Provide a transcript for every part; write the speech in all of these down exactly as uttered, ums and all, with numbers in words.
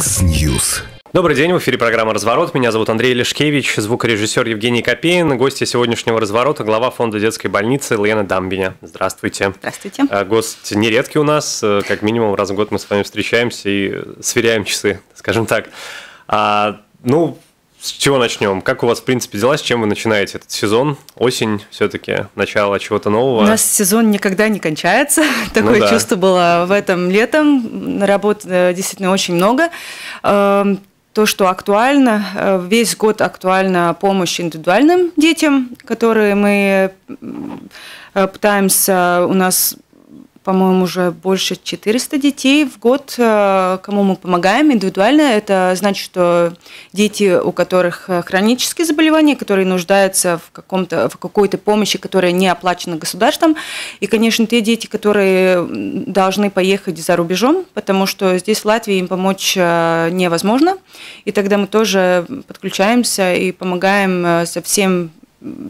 Яндекс Ньюс. Добрый день, в эфире программа «Разворот». Меня зовут Андрей Лешкевич, звукорежиссер Евгений Копейн, гостья сегодняшнего «Разворота» глава фонда детской больницы Лена Дамбиня. Здравствуйте. Здравствуйте. Гость нередкий у нас, как минимум раз в год мы с вами встречаемся и сверяем часы, скажем так. А, ну, с чего начнем? Как у вас, в принципе, дела? С чем вы начинаете этот сезон? Осень все-таки, начало чего-то нового? У нас сезон никогда не кончается. Такое ну, да. чувство было в этом летом. Работ действительно очень много. То, что актуально, весь год актуальна помощь индивидуальным детям, которые мы пытаемся, у нас, по-моему, уже больше четырёхсот детей в год, кому мы помогаем индивидуально. Это значит, что дети, у которых хронические заболевания, которые нуждаются в, каком-то, в какой-то помощи, которая не оплачена государством. И, конечно, те дети, которые должны поехать за рубежом, потому что здесь в Латвии им помочь невозможно. И тогда мы тоже подключаемся и помогаем со всем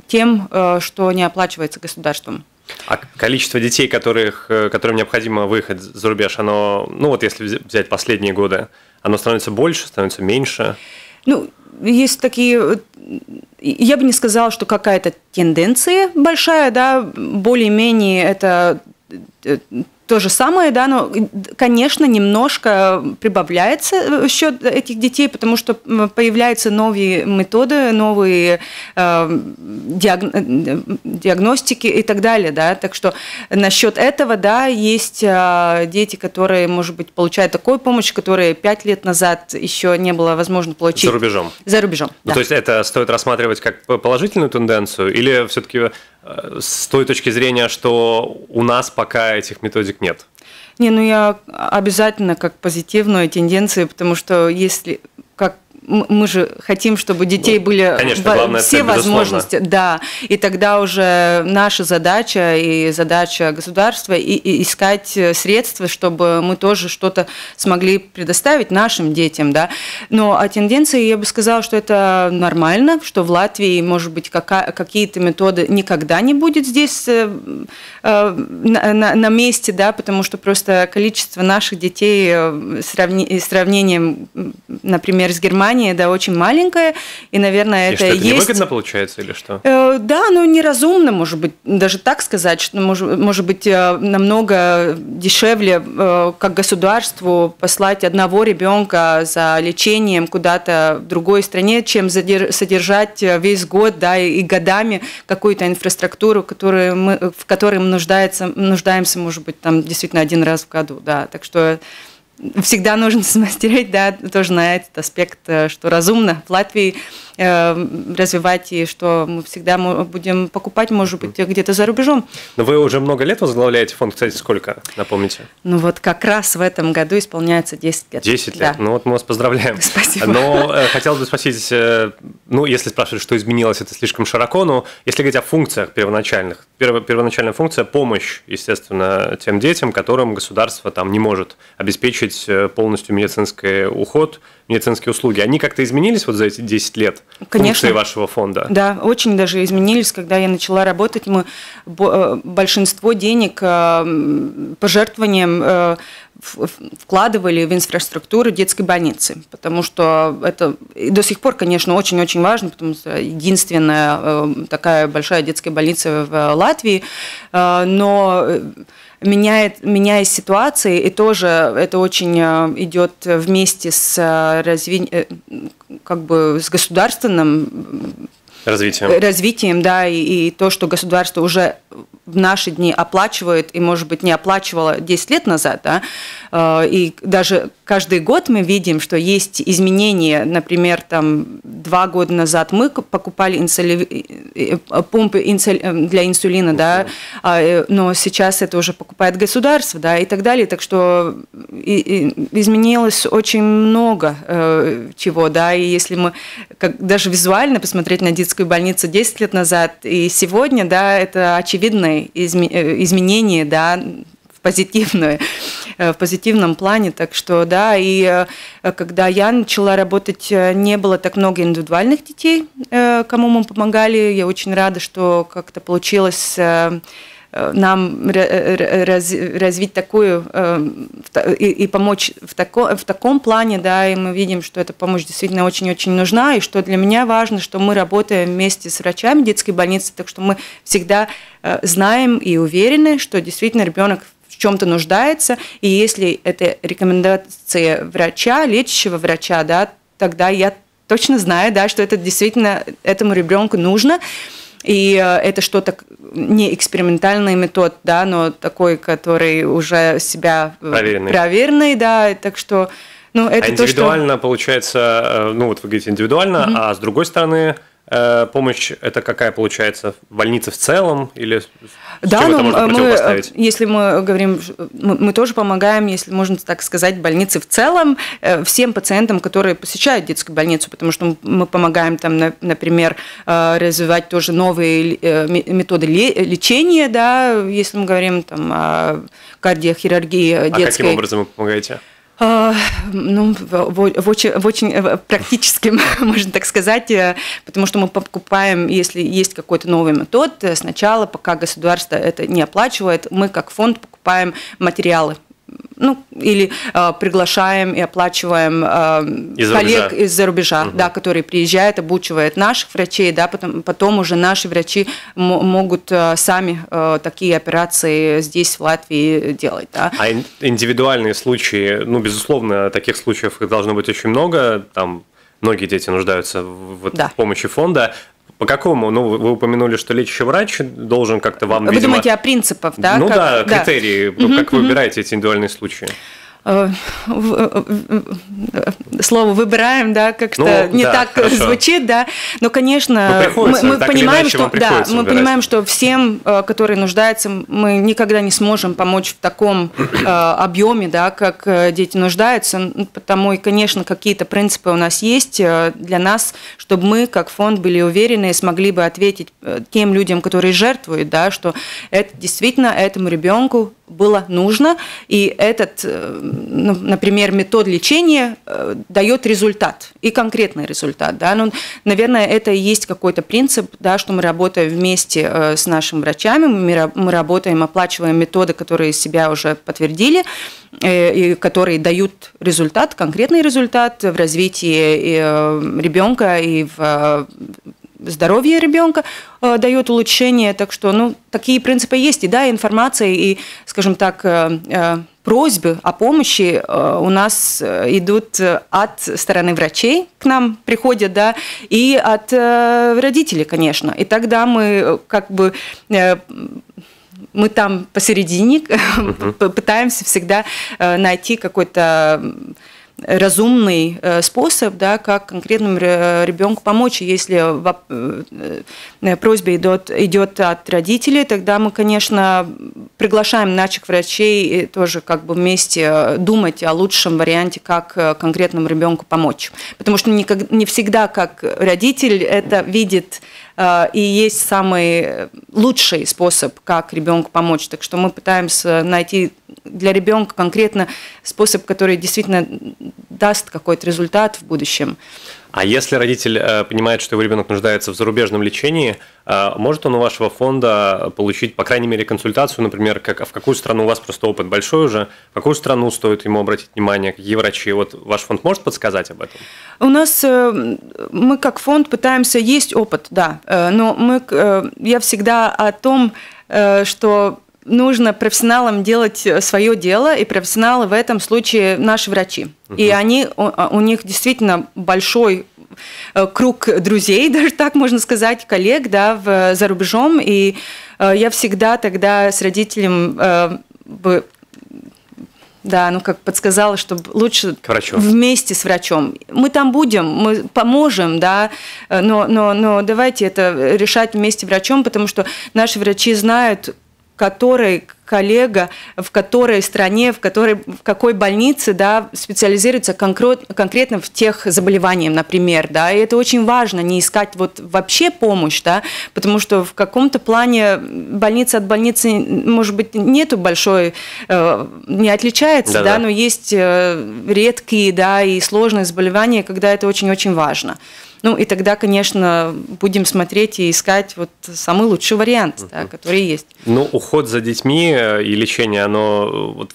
тем, что не оплачивается государством. А количество детей, которых, которым необходимо выехать за рубеж, оно, ну вот если взять последние годы, оно становится больше, становится меньше? Ну, есть такие... Я бы не сказала, что какая-то тенденция большая, да, более-менее это... То же самое, да, но, конечно, немножко прибавляется счет этих детей, потому что появляются новые методы, новые э, диагно- диагностики и так далее, да, так что насчет этого, да, есть э, дети, которые, может быть, получают такую помощь, которую пять лет назад еще не было возможно получить. За рубежом? За рубежом, ну, да. То есть это стоит рассматривать как положительную тенденцию или все-таки... С той точки зрения, что у нас пока этих методик нет. Не, ну я обязательно как позитивную тенденцию, потому что если как мы же хотим, чтобы детей ну, были конечно, главное, все возможности, да, и тогда уже наша задача и задача государства и, и искать средства, чтобы мы тоже что-то смогли предоставить нашим детям, да. Но о тенденции я бы сказала, что это нормально, что в Латвии, может быть, какая, какие-то методы никогда не будет здесь э, э, на, на месте, да, потому что просто количество наших детей сравни, сравнением, например, с Германией, да, очень маленькая, и, наверное, и это и есть... невыгодно получается или что? Э, да, но неразумно, может быть, даже так сказать, что, может, может быть, намного дешевле э, как государству послать одного ребенка за лечением куда-то в другой стране, чем задерж... содержать весь год, да, и годами какую-то инфраструктуру, которую мы, в которой мы нуждаемся, может быть, там действительно один раз в году, да, так что... Всегда нужно смастерить, да, тоже на этот аспект, что разумно в Латвии э, развивать, и что мы всегда будем покупать, может быть, где-то за рубежом. Но вы уже много лет возглавляете фонд, кстати, сколько, напомните? Ну вот как раз в этом году исполняется десять лет. десять лет, да. Ну вот мы вас поздравляем. Спасибо. Но э, хотел бы спросить, э, ну если спрашивать, что изменилось, это слишком широко, но если говорить о функциях первоначальных, перво, первоначальная функция – помощь, естественно, тем детям, которым государство там не может обеспечить полностью медицинский уход, медицинские услуги. Они как-то изменились вот за эти десять лет? Конечно. Функции вашего фонда? Да, очень даже изменились. Когда я начала работать, мы большинство денег пожертвованием вкладывали в инфраструктуру детской больницы, потому что это до сих пор, конечно, очень-очень важно, потому что единственная такая большая детская больница в Латвии, но... Меняет, меняясь ситуации, и тоже это очень идет вместе с, разви... как бы с государственным развитием, развитием да, и, и то, что государство уже в наши дни оплачивает и, может быть, не оплачивало десять лет назад. Да? И даже каждый год мы видим, что есть изменения. Например, там, два года назад мы покупали инсули... пумпы инсули... для инсулина, да? Но сейчас это уже покупает государство, да? И так далее. Так что изменилось очень много чего. Да? И если мы как... даже визуально посмотреть на детскую больницу десять лет назад и сегодня, да, это очевидно, изменения, да, в позитивную, в позитивном плане, так что, да, и когда я начала работать, не было так много индивидуальных детей, кому мы помогали, я очень рада, что как-то получилось нам развить такую и помочь в таком, в таком плане, да, и мы видим, что эта помощь действительно очень-очень нужна, и что для меня важно, что мы работаем вместе с врачами детской больницы, так что мы всегда знаем и уверены, что действительно ребенок в чем-то нуждается, и если это рекомендация врача, лечащего врача, да, тогда я точно знаю, да, что это действительно этому ребенку нужно. И это что-то не экспериментальный метод, да, но такой, который уже себя проверенный, проверенный да, так что, ну, это а индивидуально то, что... получается, ну вот вы говорите индивидуально, mm-hmm. а с другой стороны помощь это какая получается? Больница в целом или да, чем это можно противопоставить? Если мы говорим, мы, мы тоже помогаем, если можно так сказать, больнице в целом, всем пациентам, которые посещают детскую больницу, потому что мы помогаем там, например, развивать тоже новые методы лечения, да, если мы говорим там, о кардиохирургии детской. А каким образом вы помогаете? Ну, в очень, в очень практическим, можно так сказать, потому что мы покупаем, если есть какой-то новый метод, сначала, пока государство это не оплачивает, мы как фонд покупаем материалы. Ну, или э, приглашаем и оплачиваем э, из коллег из-за рубежа, угу. да, которые приезжают, обучивают наших врачей, да, потом, потом уже наши врачи могут э, сами э, такие операции здесь, в Латвии, делать. Да. А ин индивидуальные случаи, ну, безусловно, таких случаев должно быть очень много, там многие дети нуждаются в, в да. помощи фонда. По какому? Ну, вы упомянули, что лечащий врач должен как-то вам... Вы видимо... думаете о принципах, да? Ну как... да, критерии, да. как вы выбираете эти индивидуальные случаи. Слово «выбираем», да, как-то ну, не да, так хорошо. звучит, да, но, конечно, но мы, мы, понимаем, что, да, мы понимаем, что всем, которые нуждаются, мы никогда не сможем помочь в таком объеме, да, как дети нуждаются, потому и, конечно, какие-то принципы у нас есть для нас, чтобы мы, как фонд, были уверены и смогли бы ответить тем людям, которые жертвуют, да, что это действительно этому ребенку было нужно, и этот, ну, например, метод лечения э, дает результат, и конкретный результат. Да? Ну, наверное, это и есть какой-то принцип, да, что мы работаем вместе э, с нашими врачами, мы, мы работаем, оплачиваем методы, которые себя уже подтвердили, э, и которые дают результат, конкретный результат в развитии э, ребенка и в э, здоровье ребенка э, дает улучшение, так что, ну, такие принципы есть, и да, информация, и, скажем так, э, э, просьбы о помощи э, у нас идут от стороны врачей, к нам приходят, да, и от э, родителей, конечно, и тогда мы как бы... Э, Мы там посередине uh-huh. пытаемся всегда найти какой-то разумный способ, да, как конкретному ребенку помочь. Если просьба идет, идет от родителей, тогда мы, конечно, приглашаем наших врачей и тоже как бы вместе думать о лучшем варианте, как конкретному ребенку помочь. Потому что не всегда, как родитель, это видит и есть самый лучший способ, как ребенку помочь. Так что мы пытаемся найти для ребенка конкретно способ, который действительно даст какой-то результат в будущем. А если родитель э, понимает, что его ребенок нуждается в зарубежном лечении, э, может он у вашего фонда получить, по крайней мере, консультацию, например, как, в какую страну, у вас просто опыт большой уже, в какую страну стоит ему обратить внимание, какие врачи, вот ваш фонд может подсказать об этом? У нас, э, мы как фонд пытаемся, есть опыт, да, э, но мы, э, я всегда о том, э, что... нужно профессионалам делать свое дело, и профессионалы в этом случае наши врачи. Uh-huh. И они, у, у них действительно большой круг друзей, даже так можно сказать, коллег, да, в, за рубежом. И э, я всегда тогда с родителем э, бы... Да, ну как подсказала, что лучше вместе с врачом. Мы там будем, мы поможем, да, но, но, но давайте это решать вместе с врачом, потому что наши врачи знают, который коллега, в которой стране, в, которой, в какой больнице, да, специализируется конкретно в тех заболеваниях, например. Да, и это очень важно, не искать вот вообще помощь, да, потому что в каком-то плане больница от больницы, может быть, нету большой, не отличается, да, да, да. но есть редкие, да, и сложные заболевания, когда это очень-очень важно. Ну и тогда, конечно, будем смотреть и искать вот самый лучший вариант, да, который есть. Ну, уход за детьми и лечение, оно вот,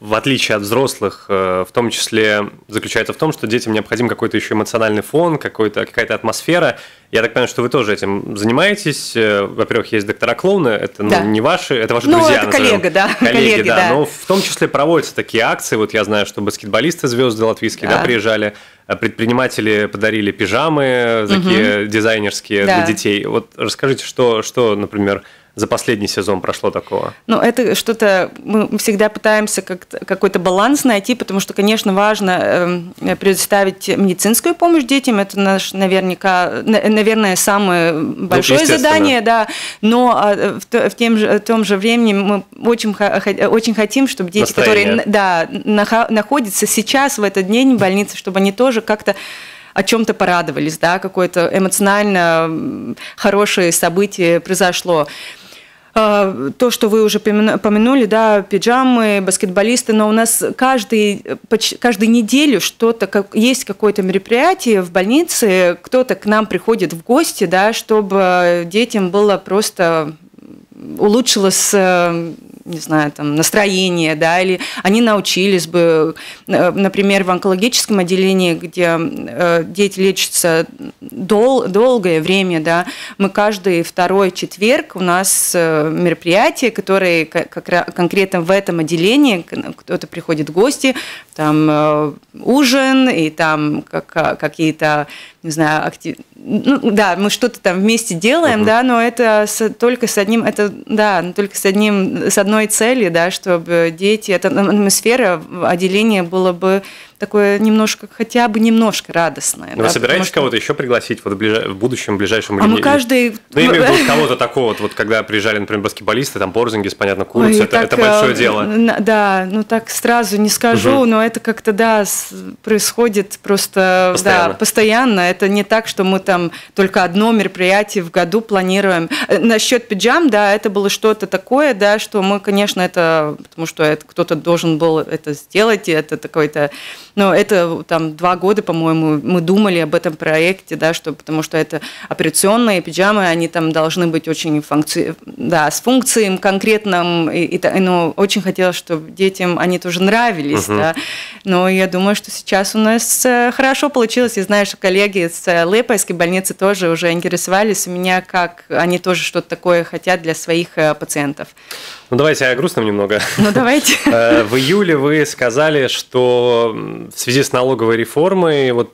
в отличие от взрослых, в том числе заключается в том, что детям необходим какой-то еще эмоциональный фон, какой-то, какая-то атмосфера. Я так понимаю, что вы тоже этим занимаетесь. Во-первых, есть доктора-клоуны, это да. ну, не ваши, это ваши ну, друзья. Это коллега, да. Коллеги, коллеги, да. да. Но в том числе проводятся такие акции. Вот я знаю, что баскетболисты звезды латвийские да. Да, приезжали, предприниматели подарили пижамы такие угу. дизайнерские да. для детей. Вот расскажите, что, что, например, за последний сезон прошло такого? Ну, это что-то... Мы всегда пытаемся как какой-то баланс найти, потому что, конечно, важно э, предоставить медицинскую помощь детям. Это наш, наверняка, на, наверное, самое большое ну, задание. Да. Но э, в, в, тем же, в том же времени мы очень, очень хотим, чтобы дети, Настроение. которые да, на, находятся сейчас в этот день в больнице, чтобы они тоже как-то о чем-то порадовались, да, какое-то эмоционально хорошее событие произошло. То, что вы уже помянули, да, пижамы, баскетболисты, но у нас каждый, почти, каждую неделю что-то, как, есть какое-то мероприятие в больнице, кто-то к нам приходит в гости, да, чтобы детям было просто... улучшилось, не знаю, там, настроение, да, или они научились бы, например, в онкологическом отделении, где дети лечатся дол- долгое время, да, мы каждый второй четверг у нас мероприятия, которые как конкретно в этом отделении, кто-то приходит в гости, там ужин и там какие-то, не знаю, актив... ну, да, мы что-то там вместе делаем, uh-huh. да, но это с, только с одним, это, да, только с одним, с одной целью, да, чтобы дети, эта атмосфера отделения было бы такое немножко, хотя бы немножко радостное. Да, вы собираетесь что... кого-то еще пригласить вот в, ближ... в будущем, в ближайшем времени? А мы каждый... Ну, я имею в виду кого-то такого, вот, когда приезжали, например, баскетболисты, там, Борзингис, понятно, Курц, это, так, это большое дело. Да, ну так сразу не скажу, угу. но это как-то, да, происходит просто... Постоянно. Да, постоянно. Это не так, что мы там только одно мероприятие в году планируем. Насчет пиджам, да, это было что-то такое, да, что мы, конечно, это... Потому что это кто-то должен был это сделать, и это такой-то... Но это там два года, по-моему, мы думали об этом проекте, да, что, потому что это операционные пиджамы, они там должны быть очень функци... да, с функцией конкретным, и, и, но очень хотелось, чтобы детям они тоже нравились. Uh-huh. Да. Но я думаю, что сейчас у нас хорошо получилось. Я знаю, что коллеги из Лепойской больницы тоже уже интересовались у меня, как они тоже что-то такое хотят для своих пациентов. Ну, давайте о грустном немного. Ну, давайте. В июле вы сказали, что в связи с налоговой реформой, вот,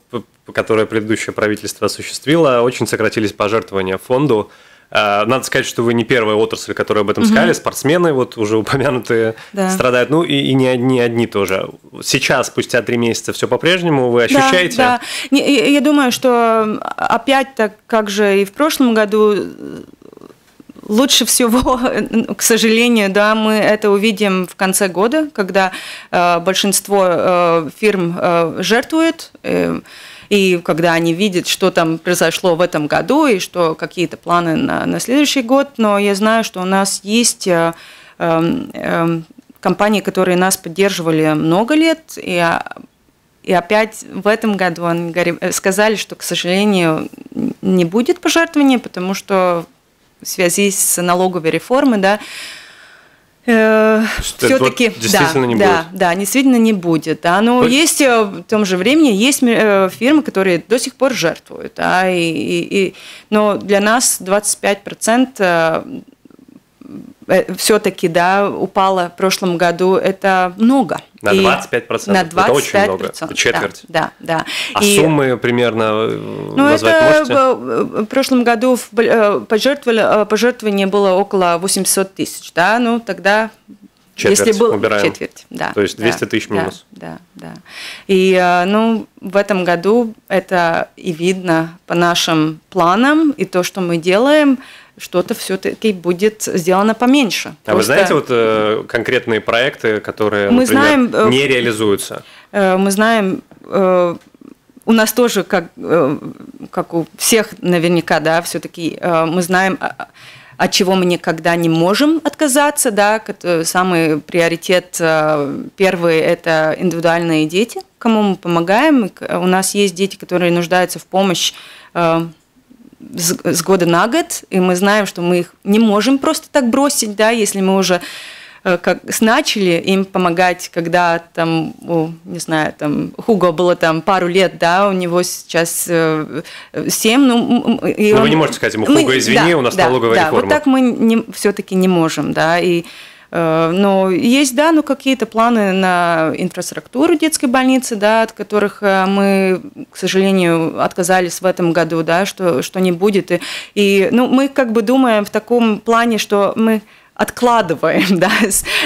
которую предыдущее правительство осуществило, очень сократились пожертвования фонду. Надо сказать, что вы не первая отрасль, которая об этом угу. сказали. Спортсмены, вот уже упомянутые, да. страдают. Ну, и, и не одни, одни тоже. Сейчас, спустя три месяца, все по-прежнему вы ощущаете? Да, да. Я думаю, что опять так, как же и в прошлом году... Лучше всего, к сожалению, да, мы это увидим в конце года, когда э, большинство э, фирм э, жертвует, э, и когда они видят, что там произошло в этом году и что какие-то планы на, на следующий год. Но я знаю, что у нас есть э, э, компании, которые нас поддерживали много лет, и, и опять в этом году они сказали, что, к сожалению, не будет пожертвований, потому что в связи с налоговой реформой, да, э, все-таки вот действительно, да, не да, будет. Да, действительно не будет. Да, но Ой. есть в том же времени есть фирмы, которые до сих пор жертвуют. Да, и, и, и, но для нас двадцать пять процентов все-таки, да, упало в прошлом году, это много. На двадцать пять процентов? На двадцать пять процентов. Это очень много, четверть. Да, да, да. А и, суммы примерно ну назвать это, можете? В прошлом году пожертвование было около восемьсот тысяч, да, ну тогда... Четверть, если был, убираем. Четверть, да. То есть двести тысяч минус. Да, да, да. И ну, в этом году это и видно по нашим планам, и то, что мы делаем, что-то все-таки будет сделано поменьше. А просто... вы знаете вот э, конкретные проекты, которые, мы например, знаем, э, не реализуются? Э, мы знаем... Э, У нас тоже, как, э, как у всех наверняка, да, все-таки э, мы знаем... от чего мы никогда не можем отказаться, да, самый приоритет первый – это индивидуальные дети, кому мы помогаем. У нас есть дети, которые нуждаются в помощи с года на год, и мы знаем, что мы их не можем просто так бросить, да, если мы уже как начали им помогать, когда там, не знаю, там Хуго было там пару лет, да, у него сейчас семь, ну, и он... Вы не можете сказать ему: Хуго, извини, да, у нас да, налоговая да, реформа. Вот так мы все-таки не можем, да, и... Но есть, да, ну, какие-то планы на инфраструктуру детской больницы, да, от которых мы, к сожалению, отказались в этом году, да, что, что не будет. И, и ну, мы как бы думаем в таком плане, что мы откладываем, да,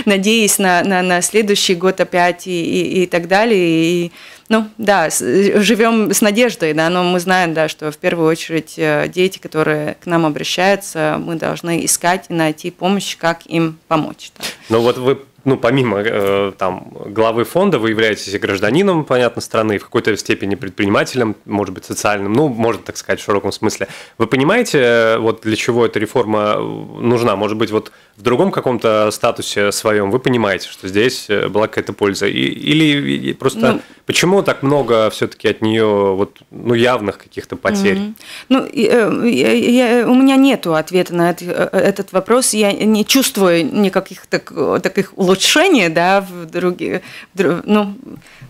надеясь на, на, на следующий год опять и, и, и так далее. И, ну, да, живем с надеждой, да, но мы знаем, да, что в первую очередь дети, которые к нам обращаются, мы должны искать и найти помощь, как им помочь. Да. Ну вот вы, ну, помимо э, там, главы фонда, вы являетесь и гражданином, понятно, страны, и в какой-то степени предпринимателем, может быть, социальным, ну, можно так сказать, в широком смысле. Вы понимаете, вот для чего эта реформа нужна? Может быть, вот в другом каком-то статусе своем вы понимаете, что здесь была какая-то польза? И, или просто ну, почему так много все-таки от нее вот, ну, явных каких-то потерь? Угу. Ну, я, я, у меня нет ответа на этот вопрос. Я не чувствую никаких так, таких улучшений. Улучшение, да, в другие, ну,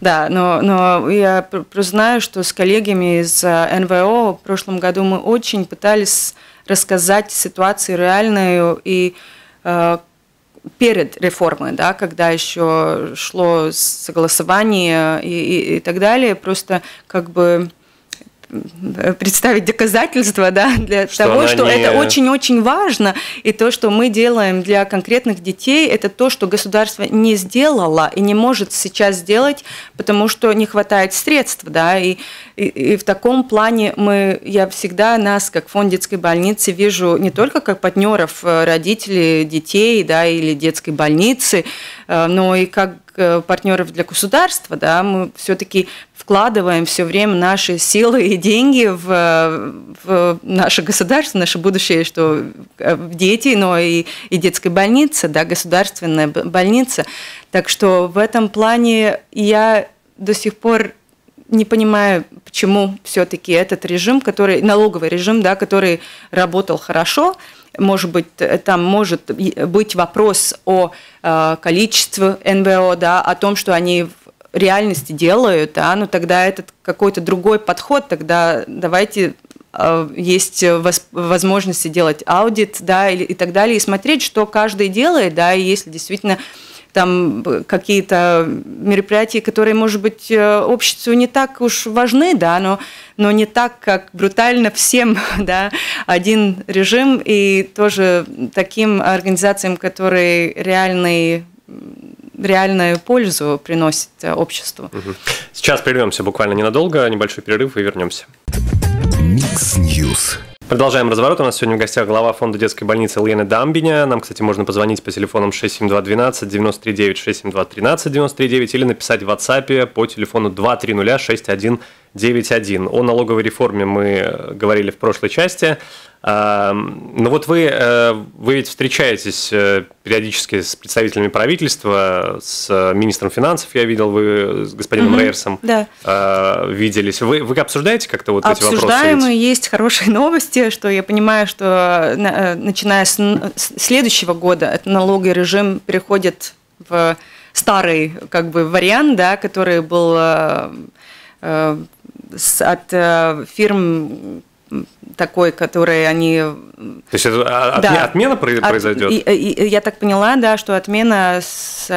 да, но, но я признаю, что с коллегами из эн вэ о в прошлом году мы очень пытались рассказать ситуацию реальную и э, перед реформой, да, когда еще шло согласование и, и, и так далее, просто как бы представить доказательства, да, для что того, что не... это очень-очень важно, и то, что мы делаем для конкретных детей, это то, что государство не сделало и не может сейчас сделать, потому что не хватает средств, да, и, и, и в таком плане мы, я всегда нас, как фонд детской больницы, вижу не только как партнеров родителей, детей, да, или детской больницы, но и как партнеров для государства, да, мы все-таки вкладываем все время наши силы и деньги в, в наше государство, наше будущее, что в дети, но и, и детская больница, да, государственная больница. Так что в этом плане я до сих пор не понимаю, почему все-таки этот режим, который, налоговый режим, да, который работал хорошо, может быть, там может быть вопрос о э, количестве эн вэ о, да, о том, что они в реальности делают, да, но тогда этот какой-то другой подход, тогда давайте э, есть возможности делать аудит, да, и, и так далее, и смотреть, что каждый делает, да, и если действительно там какие-то мероприятия, которые, может быть, обществу не так уж важны, да, но, но не так, как брутально всем, да, один режим, и тоже таким организациям, которые реальные, реальную пользу приносят обществу. Сейчас прервемся буквально ненадолго, небольшой перерыв и вернемся. Микс Ньюс. Продолжаем разворот. У нас сегодня в гостях глава фонда детской больницы Лиене Дамбиня. Нам, кстати, можно позвонить по телефонам шесть семь два один два девять три девять, шесть семь два один три девять три девять или написать в WhatsApp по телефону два три ноль шесть один девять один. О налоговой реформе мы говорили в прошлой части. Но вот вы, вы ведь встречаетесь периодически с представителями правительства, с министром финансов, я видел, вы с господином mm-hmm. Рейерсом да. виделись. Вы, вы обсуждаете как-то вот Обсуждаем, эти вопросы? Обсуждаем, есть хорошие новости, что я понимаю, что начиная с следующего года этот налоговый режим переходит в старый как бы вариант, да, который был от фирм, такой, который они... То есть это от... да. отмена произойдет? От... Я так поняла, да, что отмена, с...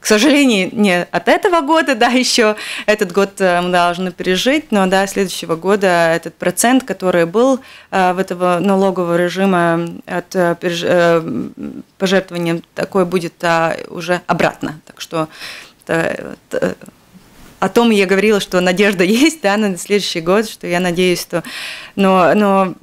к сожалению, не от этого года, да, еще этот год мы должны пережить, но да, следующего года этот процент, который был в этого налогового режима от пожертвования, такой будет уже обратно. Так что... О том я говорила, что надежда есть, да, на следующий год, что я надеюсь, что... Но, но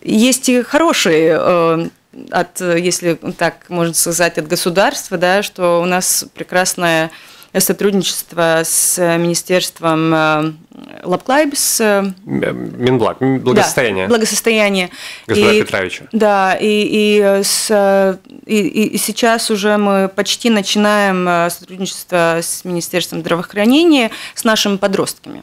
есть и хорошие, от, если так можно сказать, от государства, да, что у нас прекрасное сотрудничество с Министерством Лапклайбс. Минблаг, благосостояние. Да, благосостояние. Господа и, Петровича. Да, и, и, с, и, и сейчас уже мы почти начинаем сотрудничество с Министерством здравоохранения, с нашими подростками.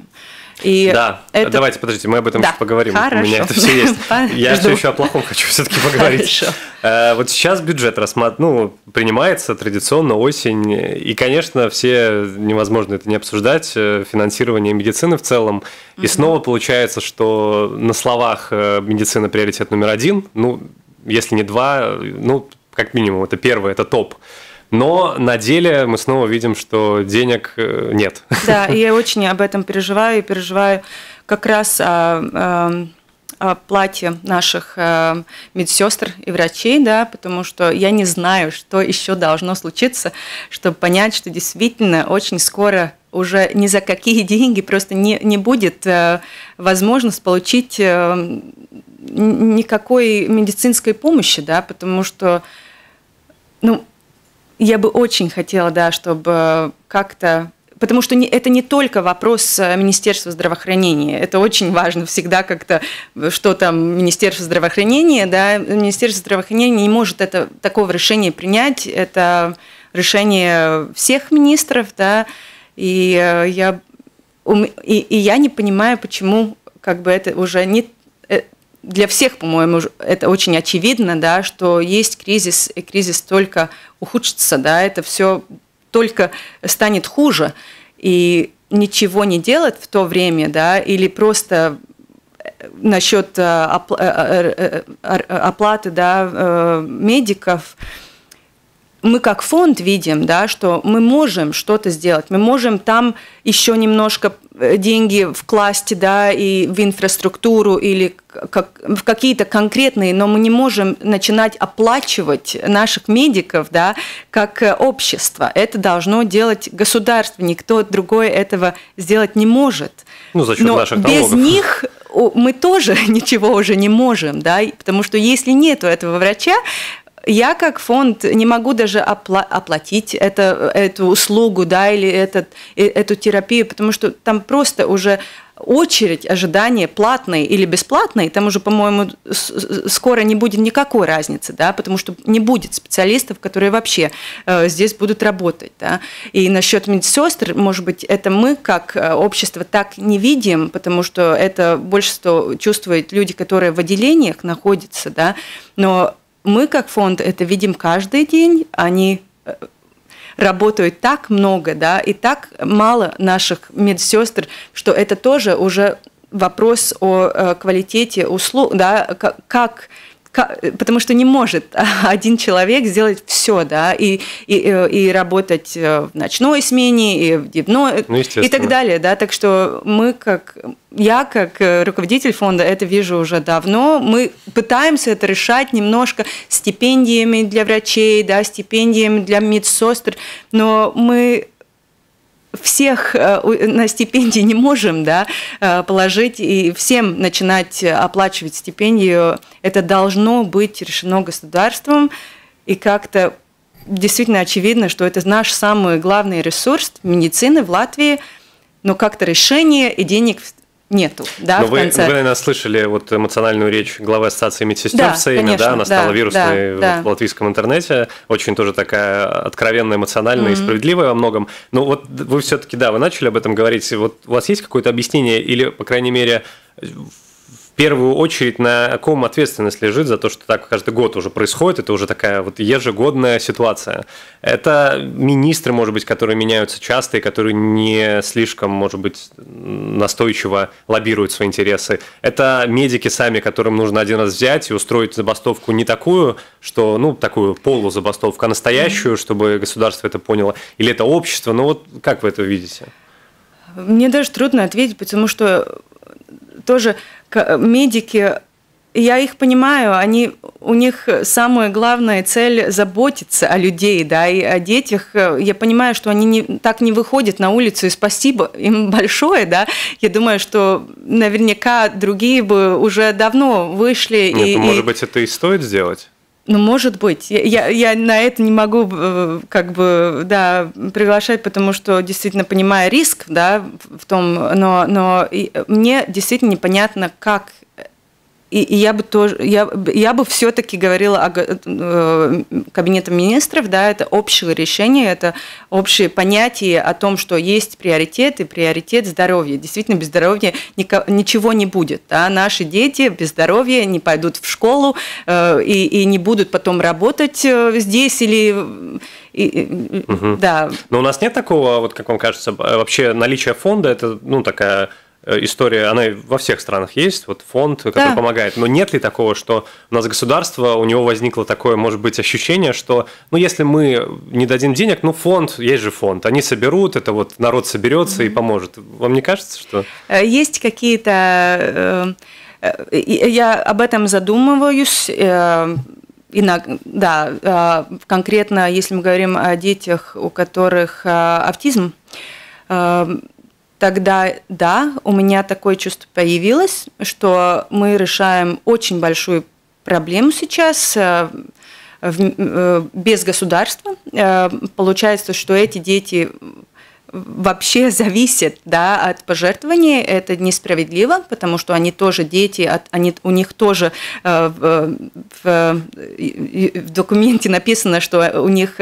И да, это... давайте, подождите, мы об этом да. поговорим. Хорошо. У меня это все есть. Я все еще о плохом хочу все-таки поговорить. Хорошо. Вот сейчас бюджет рассматр... ну, принимается традиционно осень, и, конечно, все, невозможно это не обсуждать, финансирование медицины в целом. И угу. снова получается, что на словах медицина приоритет номер один, ну, если не два, ну, как минимум, это первое, это топ. Но на деле мы снова видим, что денег нет. Да, и я очень об этом переживаю, и переживаю как раз о, о плате наших медсестр и врачей, да, потому что я не знаю, что еще должно случиться, чтобы понять, что действительно очень скоро уже ни за какие деньги просто не, не будет возможность получить никакой медицинской помощи, да, потому что, ну, я бы очень хотела, да, чтобы как-то... Потому что это не только вопрос Министерства здравоохранения. Это очень важно всегда как-то, что там Министерство здравоохранения. Да, Министерство здравоохранения не может это, такого решения принять. Это решение всех министров. Да, и, я, и, и я не понимаю, почему как бы это уже не... Для всех, по-моему, это очень очевидно, да, что есть кризис, и кризис только ухудшится, да, это все только станет хуже, и ничего не делать в то время, да, или просто насчет оплаты, да, медиков. Мы как фонд видим, да, что мы можем что-то сделать, мы можем там еще немножко деньги вкласть, да, и в инфраструктуру или как, в какие-то конкретные, но мы не можем начинать оплачивать наших медиков, да, как общество. Это должно делать государство, никто другой этого сделать не может. Ну, за счет но наших без налогов. Них мы тоже ничего уже не можем, да, потому что если нет этого врача, я как фонд не могу даже опла- оплатить это, эту услугу, да, или этот, эту терапию, потому что там просто уже очередь ожидания платной или бесплатной, там уже, по-моему, скоро не будет никакой разницы, да, потому что не будет специалистов, которые вообще э, здесь будут работать. Да. И насчет медсестр, может быть, это мы как общество так не видим, потому что это больше что чувствуют люди, которые в отделениях находятся, да, но... Мы, как фонд, это видим каждый день, они работают так много, да, и так мало наших медсестр, что это тоже уже вопрос о квалитете услуг, да, как, как, потому что не может один человек сделать все, да, и, и, и работать в ночной смене, и в дневной, ну, и так далее, да, так что мы, как... Я, как руководитель фонда, это вижу уже давно. Мы пытаемся это решать немножко стипендиями для врачей, да, стипендиями для медсестр, но мы всех на стипендии не можем, да, положить и всем начинать оплачивать стипендию. Это должно быть решено государством, и как-то действительно очевидно, что это наш самый главный ресурс медицины в Латвии, но как-то решение и денег... Нету, да, но в конце. Вы, вы, наверное, слышали вот эмоциональную речь главы ассоциации медсестер, да, в Сейме, да, она стала да, вирусной да, вот да. в латвийском интернете, очень тоже такая откровенно эмоциональная mm-hmm. и справедливая во многом. Но вот вы все-таки, да, вы начали об этом говорить, вот у вас есть какое-то объяснение или, по крайней мере, в первую очередь на ком ответственность лежит за то, что так каждый год уже происходит, это уже такая вот ежегодная ситуация. Это министры, может быть, которые меняются часто и которые не слишком, может быть, настойчиво лоббируют свои интересы. Это медики сами, которым нужно один раз взять и устроить забастовку не такую, что, ну, такую полузабастовку, а настоящую, чтобы государство это поняло. Или это общество? Ну, вот как вы это видите? Мне даже трудно ответить, потому что тоже медики, я их понимаю, они, у них самая главная цель заботиться о людей, да, и о детях. Я понимаю, что они не, так не выходят на улицу, и спасибо им большое, да. Я думаю, что наверняка другие бы уже давно вышли. Нет, и, может и... быть, это и стоит сделать? Ну, может быть. Я, я, я на это не могу как бы, да, приглашать, потому что действительно понимаю риск, да, в том, но, но мне действительно непонятно, как. И, и я бы тоже, я, я бы все-таки говорила о э, кабинете министров, да, это общее решение, это общее понятие о том, что есть приоритет и приоритет здоровья. Действительно, без здоровья нико, ничего не будет. Да? Наши дети без здоровья не пойдут в школу э, и, и не будут потом работать э, здесь или... И, угу. Да. Но у нас нет такого, вот как вам кажется, вообще наличие фонда, это, ну, такая... история, она во всех странах есть, вот фонд, который да. помогает. Но нет ли такого, что у нас государство, у него возникло такое, может быть, ощущение, что, ну, если мы не дадим денег, ну, фонд, есть же фонд, они соберут, это вот народ соберется mm-hmm. и поможет. Вам не кажется, что... Есть какие-то... Я об этом задумываюсь... Да, конкретно, если мы говорим о детях, у которых аутизм, тогда, да, у меня такое чувство появилось, что мы решаем очень большую проблему сейчас без государства. Получается, что эти дети вообще зависят, да, от пожертвований. Это несправедливо, потому что они тоже дети, они, у них тоже в, в, в документе написано, что у них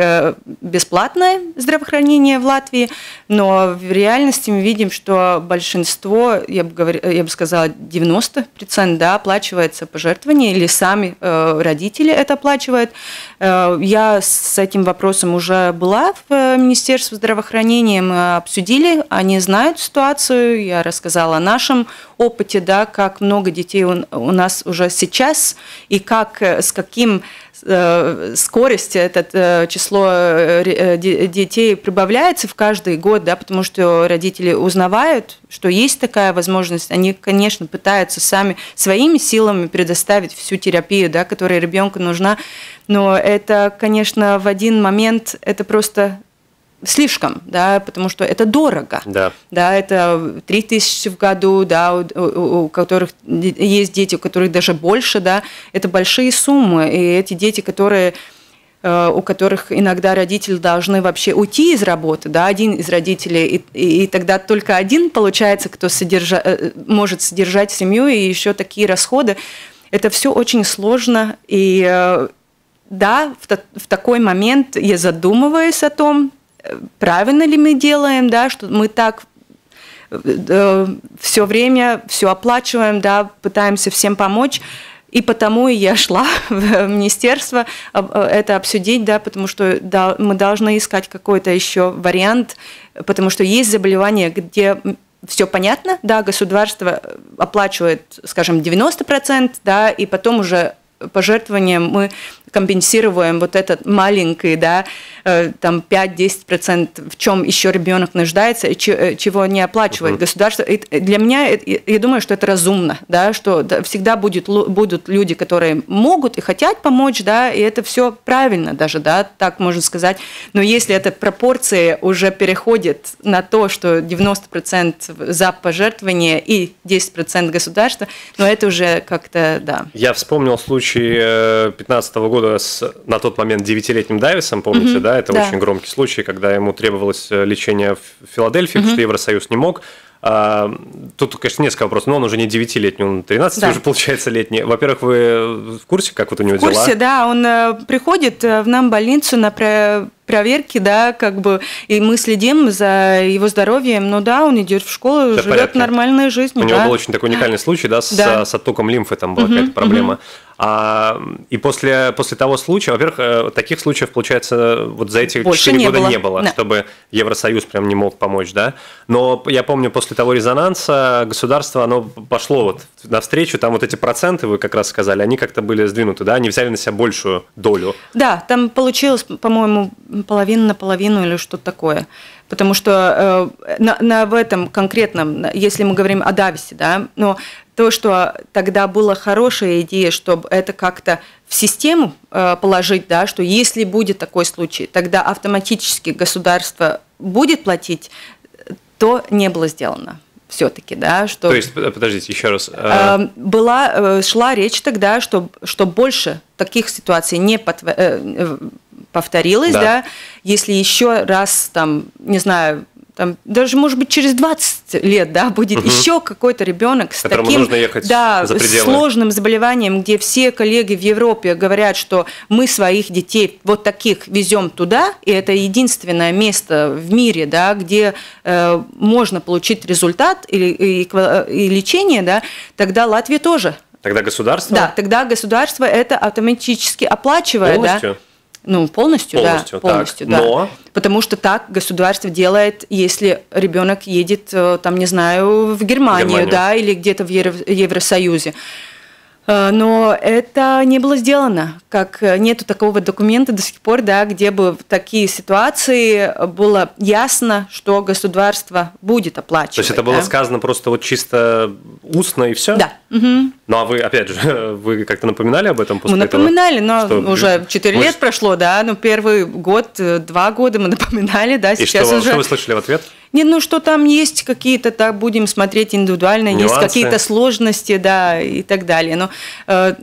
бесплатное здравоохранение в Латвии, но в реальности мы видим, что большинство, я бы, говор, я бы сказала, девяносто процентов, да, оплачивается пожертвование, или сами родители это оплачивают. Я с этим вопросом уже была в Министерстве здравоохранения, мы обсудили, они знают ситуацию, я рассказала о нашем опыте, да, как много детей у, у нас уже сейчас, и как, с каким э, скоростью это э, число э, де, детей прибавляется в каждый год, да, потому что родители узнавают, что есть такая возможность, они, конечно, пытаются сами своими силами предоставить всю терапию, да, которая ребенку нужна, но это, конечно, в один момент, это просто... слишком, да, потому что это дорого. Да. Да, это три тысячи в году, да, у, у, у которых есть дети, у которых даже больше, да, это большие суммы. И эти дети, которые, э, у которых иногда родители должны вообще уйти из работы, да, один из родителей, и, и, и тогда только один, получается, кто содержа, может содержать семью, и еще такие расходы. Это все очень сложно, и э, да, в, та, в такой момент я задумываюсь о том, правильно ли мы делаем, да, что мы так э, все время все оплачиваем, да, пытаемся всем помочь. И потому и я шла в министерство это обсудить, да, потому что да, мы должны искать какой-то еще вариант, потому что есть заболевания, где все понятно, да, государство оплачивает, скажем, девяносто процентов, да, и потом уже пожертвованием мы компенсируем вот этот маленький, да, там пять-десять процентов, в чем еще ребенок нуждается, и чего не оплачивает uh-huh. государство. И для меня, я думаю, что это разумно, да, что всегда будет, будут люди, которые могут и хотят помочь, да, и это все правильно даже, да, так можно сказать. Но если эта пропорция уже переходит на то, что девяносто процентов за пожертвование и десять процентов государства, но это уже как-то, да. Я вспомнил случай пятнадцатого года с на тот момент девятилетним Дависом, помните, mm-hmm. да, это да. очень громкий случай, когда ему требовалось лечение в Филадельфии, mm-hmm. потому что Евросоюз не мог. А, тут, конечно, несколько вопросов, но он уже не девятилетний, он тринадцати да. уже, получается, летний. Во-первых, вы в курсе, как вот у него дела? В курсе, дела? Да, он ä, приходит в нам больницу на про... проверки, да, как бы, и мы следим за его здоровьем, но да, он идет в школу, да, живет нормальную жизнь. У да. него был очень такой уникальный случай, да, с, да. с оттоком лимфы, там была угу, какая-то проблема. Угу. А, и после, после того случая, во-первых, таких случаев, получается, вот за эти больше четыре не года было. не было, да. чтобы Евросоюз прям не мог помочь, да. Но я помню, после того резонанса государство, оно пошло вот навстречу, там вот эти проценты, вы как раз сказали, они как-то были сдвинуты, да, они взяли на себя большую долю. Да, там получилось, по-моему, половина на половину или что-то такое. Потому что э, на, на, в этом конкретном, если мы говорим о Дависе, да, но то, что тогда была хорошая идея, чтобы это как-то в систему э, положить, да, что если будет такой случай, тогда автоматически государство будет платить, то не было сделано. все-таки, да, что... То есть, подождите, еще раз. Была, шла речь тогда, что, что больше таких ситуаций не повторилось, да. да, если еще раз, там, не знаю, там, даже, может быть, через двадцать лет, да, будет угу. еще какой-то ребенок с которому таким нужно ехать да, за пределы. Сложным заболеванием, где все коллеги в Европе говорят, что мы своих детей вот таких везем туда, и это единственное место в мире, да, где э, можно получить результат или, и, и лечение, да, тогда Латвия тоже. Тогда государство? Да, тогда государство это автоматически оплачивает. Полностью? Да. Ну, полностью, полностью, да, полностью, так. да. Но... Потому что так государство делает, если ребенок едет, там, не знаю, в Германию, Германию. да, или где-то в Евросоюзе. Но это не было сделано, как нету такого документа до сих пор, да, где бы в такие ситуации было ясно, что государство будет оплачивать. То есть это было да? сказано просто вот чисто устно и все? Да. Угу. Ну а вы, опять же, вы как-то напоминали об этом после Мы этого? Напоминали, но что... уже четыре лет прошло, да, но первый год, два года мы напоминали, да, сейчас И что, уже... что вы слышали в ответ? Не, ну что там есть какие-то, так будем смотреть индивидуально, Нюансы. Есть какие-то сложности, да, и так далее. Но э,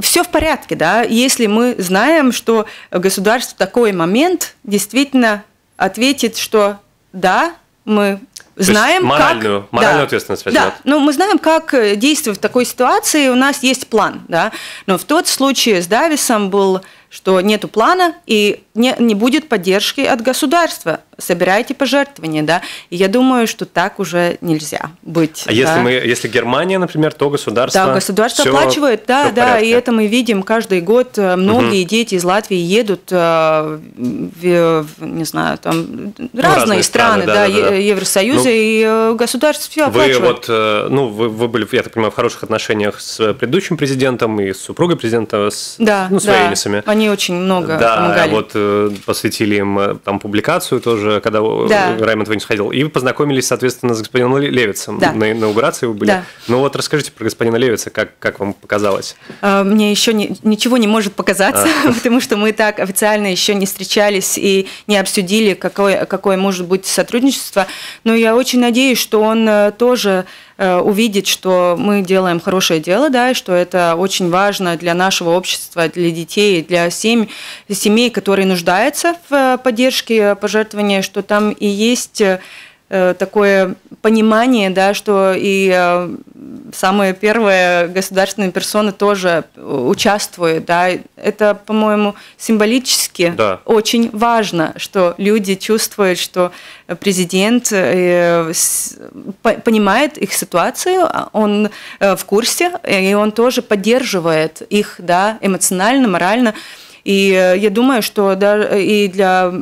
все в порядке, да, если мы знаем, что государство в такой момент действительно ответит, что да, мы знаем, То есть моральную, как... моральную да, ответственность возьмет. Да, но мы знаем, как действовать в такой ситуации, у нас есть план, да, но в тот случай с Дависом был... что нету плана и не, не будет поддержки от государства. Собирайте пожертвования, да. И я думаю, что так уже нельзя быть. А да. если, мы, если Германия, например, то государство... Да, государство все, оплачивает, да, да. И это мы видим каждый год. Многие угу. дети из Латвии едут в, в не знаю, там, ну, разные, разные страны, страны да, да, да, да, да. Евросоюза, ну, и государство все оплачивает. Вы, вот, ну, вы, вы были, я так понимаю, в хороших отношениях с предыдущим президентом и с супругой президента, с, да, ну, с да. Рейнисами. Они очень много да, помогали. Да, вот э, посвятили им там публикацию тоже, когда да. Раймонд Венч ходил. И познакомились, соответственно, с господином Левицем. Да. На инаугурации вы были. Да. Ну вот расскажите про господина Левица, как, как вам показалось? Мне еще не, ничего не может показаться, а. потому что мы так официально еще не встречались и не обсудили, какое, какое может быть сотрудничество. Но я очень надеюсь, что он тоже... увидеть, что мы делаем хорошее дело, да, и что это очень важно для нашего общества, для детей, для семей, семей, которые нуждаются в поддержке, пожертвовании, что там и есть такое понимание, да, что и самая первая государственная персона тоже участвует, да, это, по-моему, символически да. очень важно, что люди чувствуют, что президент понимает их ситуацию, он в курсе, и он тоже поддерживает их, да, эмоционально, морально. И я думаю, что и для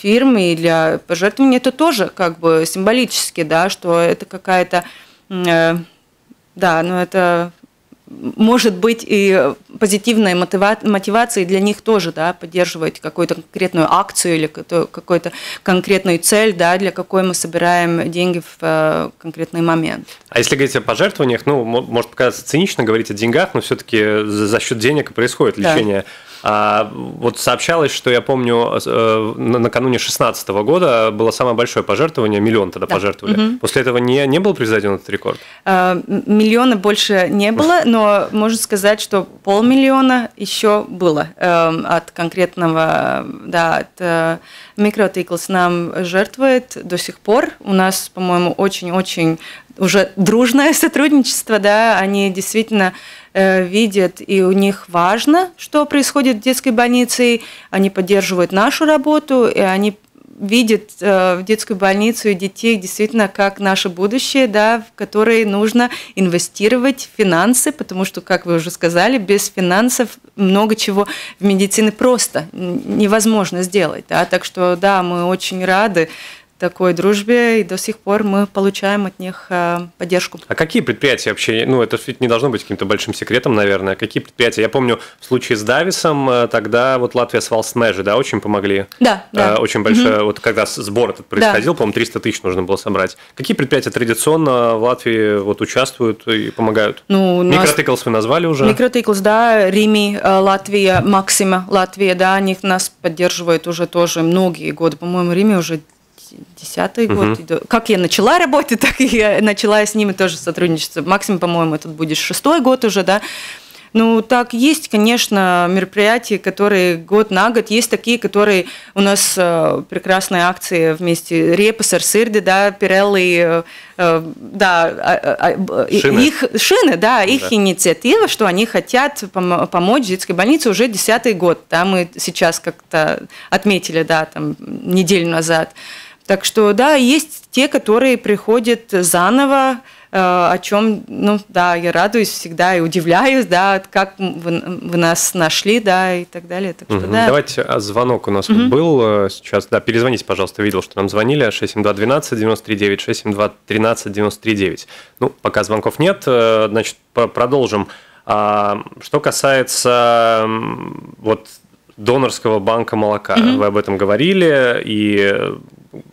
фирм, и для пожертвований это тоже как бы символически, да, что это какая-то, да, ну это может быть и позитивной мотивацией для них тоже, да, поддерживать какую-то конкретную акцию или какую-то конкретную цель, да, для какой мы собираем деньги в конкретный момент. А если говорить о пожертвованиях, ну, может показаться цинично говорить о деньгах, но все-таки за счет денег и происходит лечение. Да. А вот сообщалось, что я помню, накануне шестнадцатого года было самое большое пожертвование, миллион тогда да. пожертвовали. Угу. После этого не, не был произведен этот рекорд? А, миллиона больше не было, но можно сказать, что полмиллиона еще было э, от конкретного, да, от MicroTechles нам жертвует до сих пор. У нас, по-моему, очень-очень уже дружное сотрудничество, да, они действительно... видят, и у них важно, что происходит в детской больнице, они поддерживают нашу работу, и они видят в детскую больницу и детей действительно как наше будущее, да, в которое нужно инвестировать в финансы, потому что, как вы уже сказали, без финансов много чего в медицине просто невозможно сделать. Да, так что, да, мы очень рады такой дружбе, и до сих пор мы получаем от них э, поддержку. А какие предприятия вообще, ну это ведь не должно быть каким-то большим секретом, наверное, какие предприятия? Я помню, в случае с Дависом, тогда вот Латвия с Валсмежи, да, очень помогли? Да, да. Э, очень большое, угу. вот когда сбор этот происходил, да. по-моему, триста тысяч нужно было собрать. Какие предприятия традиционно в Латвии вот участвуют и помогают? Ну, MicroTechles вы назвали уже? MicroTechles, да, Rimi, Латвия, Maxima, Латвия, да, они нас поддерживают уже тоже многие годы, по-моему, Rimi уже десятый год. Uh-huh. Как я начала работать, так и я начала с ними тоже сотрудничество. Максимум, по-моему, это будет шестой год уже, да. Ну, так есть, конечно, мероприятия, которые год на год, есть такие, которые у нас э, прекрасные акции вместе, репа, сарсырди, да, Pirelli, э, да, э, шины. их шины, да, их да. инициатива, что они хотят пом помочь детской больнице уже десятый год, да, мы сейчас как-то отметили, да, там, неделю назад. Так что, да, есть те, которые приходят заново, о чем, ну, да, я радуюсь всегда и удивляюсь, да, как вы, вы нас нашли, да, и так далее. Так что, угу. да. Давайте, а звонок у нас угу. был сейчас, да, перезвоните, пожалуйста, видел, что нам звонили, шесть семь два один два девять три девять, шесть семь два один три девять три девять. Ну, пока звонков нет, значит, продолжим. Что касается вот донорского банка молока, угу. вы об этом говорили, и...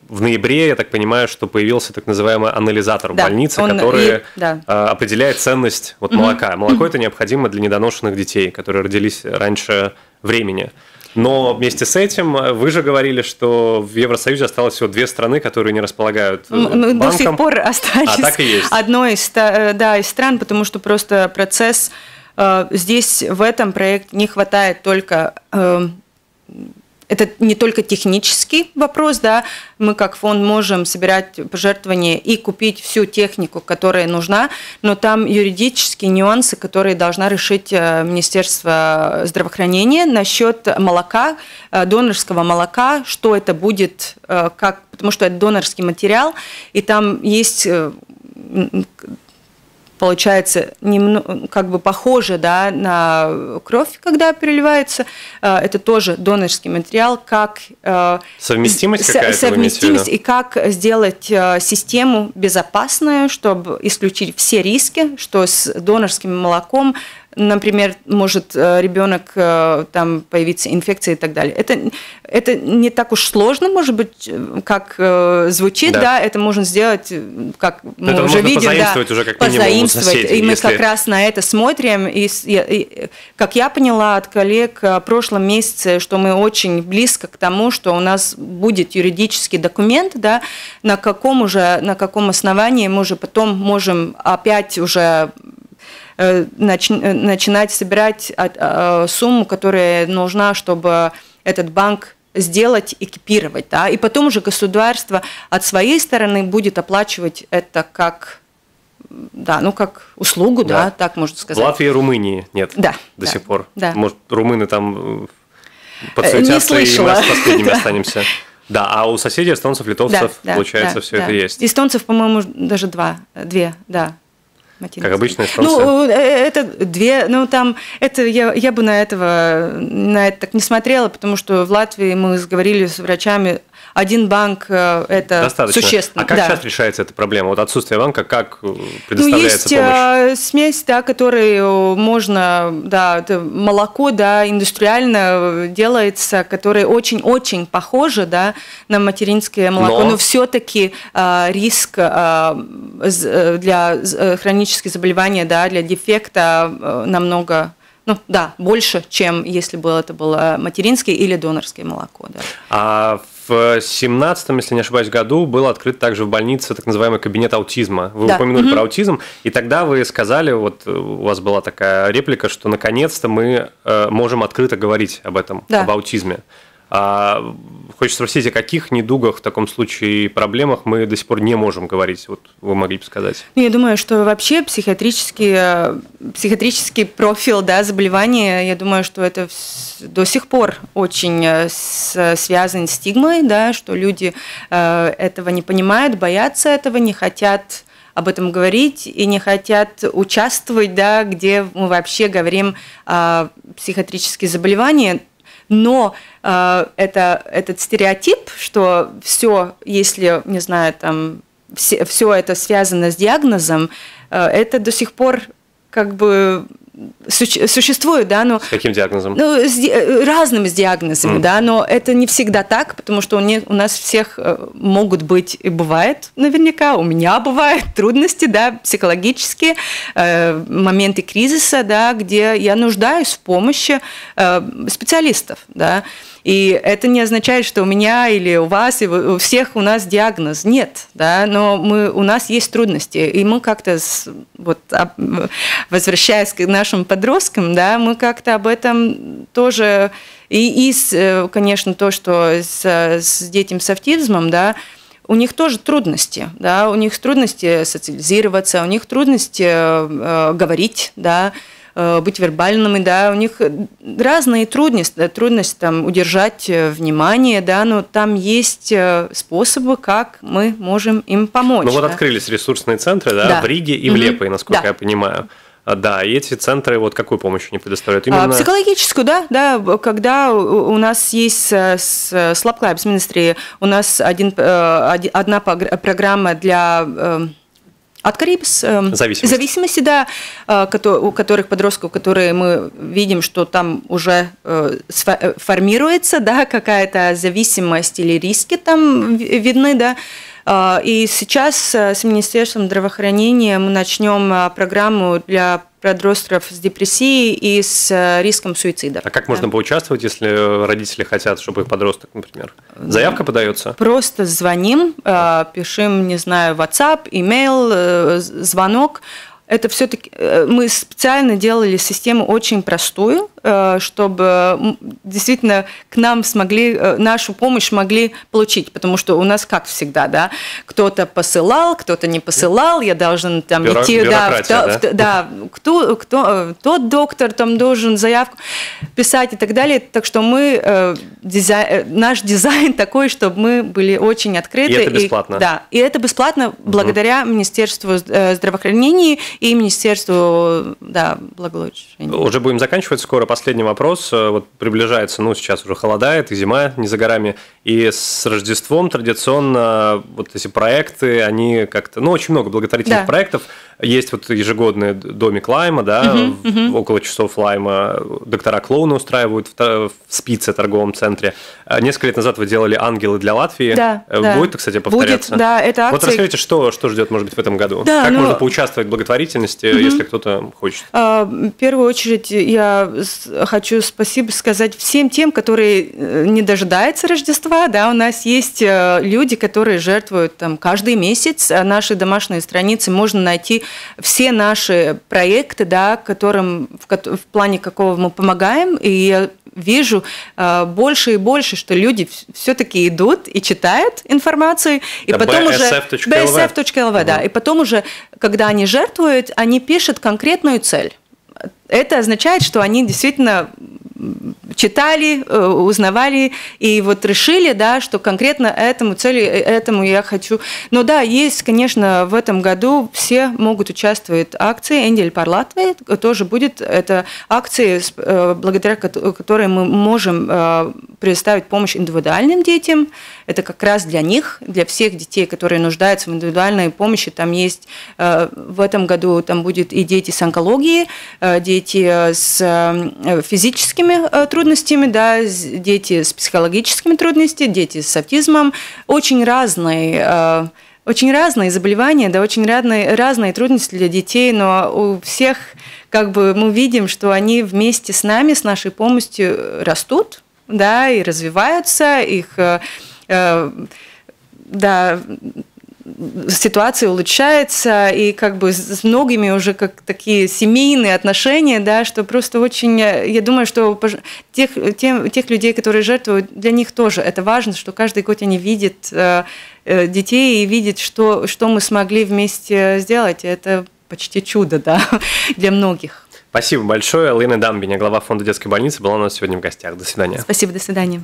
В ноябре, я так понимаю, что появился так называемый анализатор да, больницы, который и, да. определяет ценность вот, mm-hmm. молока. Молоко mm-hmm. это необходимо для недоношенных детей, которые родились раньше времени. Но вместе с этим вы же говорили, что в Евросоюзе осталось всего две страны, которые не располагают банком. До сих пор остались а, так и есть. одной из, да, из стран, потому что просто процесс здесь в этом проекте не хватает только... Это не только технический вопрос, да, мы как фонд можем собирать пожертвования и купить всю технику, которая нужна, но там юридические нюансы, которые должна решить Министерство здравоохранения насчет молока, донорского молока, что это будет, как, потому что это донорский материал, и там есть... Получается, немного, как бы похоже, да, на кровь, когда переливается. Это тоже донорский материал. Как, совместимость какая-то? Совместимость и как сделать систему безопасную, чтобы исключить все риски, что с донорским молоком, например, может ребенок, там появиться инфекция и так далее. Это, это не так уж сложно, может быть, как звучит, да, да это можно сделать, как мы это уже видим, позаимствовать, да, уже как позаимствовать. Соседей, и мы если... как раз на это смотрим. И, и, как я поняла от коллег в прошлом месяце, что мы очень близко к тому, что у нас будет юридический документ, да, на каком уже, на каком основании мы уже потом можем опять уже начинать собирать сумму, которая нужна, чтобы этот банк сделать, экипировать. Да? И потом уже государство от своей стороны будет оплачивать это как, да, ну, как услугу, да. Да, так можно сказать. В Латвии и Румынии нет да, до да, сих пор. Да. Может, румыны там подсуетятся, и мы с последними останемся. Да, а у соседей эстонцев, литовцев, да, получается, да, все да. это есть. Эстонцев, по-моему, даже два, две, да. Как обычная станция. Ну, это две, ну, там, это, я, я бы на, этого, на это так не смотрела, потому что в Латвии мы говорили с врачами, один банк – это достаточно. Существенно. А как да. сейчас решается эта проблема? Вот отсутствие банка, как предоставляется помощь? Ну, есть помощь? смесь, да, которой можно, да, это молоко, да, индустриально делается, которое очень-очень похоже, да, на материнское молоко, но, но все-таки э, риск э, для хронических заболеваний, да, для дефекта э, намного... Ну, да, больше, чем если бы это было материнское или донорское молоко. Да. А в семнадцатом, если не ошибаюсь, году был открыт также в больнице так называемый кабинет аутизма. Вы да. упомянули mm-hmm. про аутизм, и тогда вы сказали, вот у вас была такая реплика, что наконец-то мы можем открыто говорить об этом, да. об аутизме. А хочется спросить, о каких недугах в таком случае и проблемах мы до сих пор не можем говорить? Вот вы могли бы сказать. Я думаю, что вообще психиатрический, психиатрический профиль, да, заболевания, я думаю, что это до сих пор очень связано с стигмой, да, что люди этого не понимают, боятся этого, не хотят об этом говорить и не хотят участвовать, да, где мы вообще говорим о психиатрических заболеваниях. Но э, это, этот стереотип, что все, если, не знаю, там, все, все это связано с диагнозом, э, это до сих пор как бы существует, да, но... С каким диагнозом? Ну, с ди разными с диагнозами, mm. да, но это не всегда так, потому что у, не, у нас всех могут быть и бывает наверняка, у меня бывают трудности, да, психологические, э, моменты кризиса, да, где я нуждаюсь в помощи э, специалистов, да, И это не означает, что у меня или у вас, и у всех у нас диагноз. Нет, да, но мы, у нас есть трудности. И мы как-то, вот, возвращаясь к нашим подросткам, да, мы как-то об этом тоже... И, и конечно, то, что с, с детям с аутизмом, да, у них тоже трудности, да, у них трудности социализироваться, у них трудности э, говорить, да, э, быть вербальными, да, у них разные трудности, да, трудность там удержать внимание, да, но там есть способы, как мы можем им помочь. Ну да. Вот открылись ресурсные центры, да, да. в Риге и в Лепое, насколько да. я понимаю. Да, и эти центры вот какую помощь они предоставляют? Именно... Психологическую, да, да, когда у нас есть с Labklabs Ministry, у нас один, одна программа для... От карибс, зависимости. зависимости, да, у которых подростков, которые мы видим, что там уже формируется, да, какая-то зависимость или риски там видны, да. И сейчас с Министерством здравоохранения мы начнем программу для подростков с депрессией и с риском суицида. А как можно поучаствовать, если родители хотят, чтобы их подросток, например? Заявка подается? Просто звоним, пишем, не знаю, WhatsApp, email, звонок. Это все-таки мы специально делали систему очень простую, чтобы действительно к нам смогли, нашу помощь могли получить, потому что у нас, как всегда, да, кто-то посылал, кто-то не посылал, я должен там Бюро, идти, да, в, да? В, да, кто, кто, тот доктор там должен заявку писать и так далее, так что мы, дизайн, наш дизайн такой, чтобы мы были очень открыты. И это бесплатно. И, да, и это бесплатно угу. благодаря Министерству здравоохранения и Министерству да, благополучия. Уже будем заканчивать скоро. Последний вопрос. Вот приближается, ну, сейчас уже холодает, и зима не за горами. И с Рождеством традиционно вот эти проекты, они как-то... Ну, очень много благотворительных да. проектов. Есть вот ежегодный домик Лайма, да, угу, в, угу. около часов Лайма. Доктора клоуна устраивают в, в Спице, торговом центре. Несколько лет назад вы делали «Ангелы для Латвии». Да, будет да. это, кстати, повторяться? Будет, да, это акция... Вот расскажите, что, что ждет, может быть, в этом году? Да, как но... можно поучаствовать в благотворительности, угу. если кто-то хочет? В первую очередь я... хочу спасибо сказать всем тем, которые не дожидаются Рождества. Да, у нас есть люди, которые жертвуют там, каждый месяц. Наши домашние страницы можно найти все наши проекты, да, которым, в, в плане какого мы помогаем. И я вижу больше и больше, что люди все-таки идут и читают информацию. И да, потом би эс эф точка эл ви, да. И потом уже, когда они жертвуют, они пишут конкретную цель. Это означает, что они действительно читали, узнавали и вот решили, да, что конкретно этому цели, этому я хочу. Но да, есть, конечно, в этом году все могут участвовать в акции «Эндель пар Латвии». Тоже будет это акции, благодаря которой мы можем предоставить помощь индивидуальным детям. Это как раз для них, для всех детей, которые нуждаются в индивидуальной помощи. Там есть в этом году там будет и дети с онкологией, дети с физическими трудностями, да, дети с психологическими трудностями, дети с аутизмом. Очень разные, очень разные заболевания, да, очень разные, разные трудности для детей, но у всех, как бы, мы видим, что они вместе с нами, с нашей помощью растут, да, и развиваются, их, да, ситуация улучшается, и как бы с многими уже как такие семейные отношения, да, что просто очень, я думаю, что тех, тем, тех людей, которые жертвуют, для них тоже это важно, что каждый год они видят э, детей и видят, что, что мы смогли вместе сделать. Это почти чудо, да, для многих. Спасибо большое. Лена Дамбиня, глава фонда детской больницы, была у нас сегодня в гостях. До свидания. Спасибо, до свидания.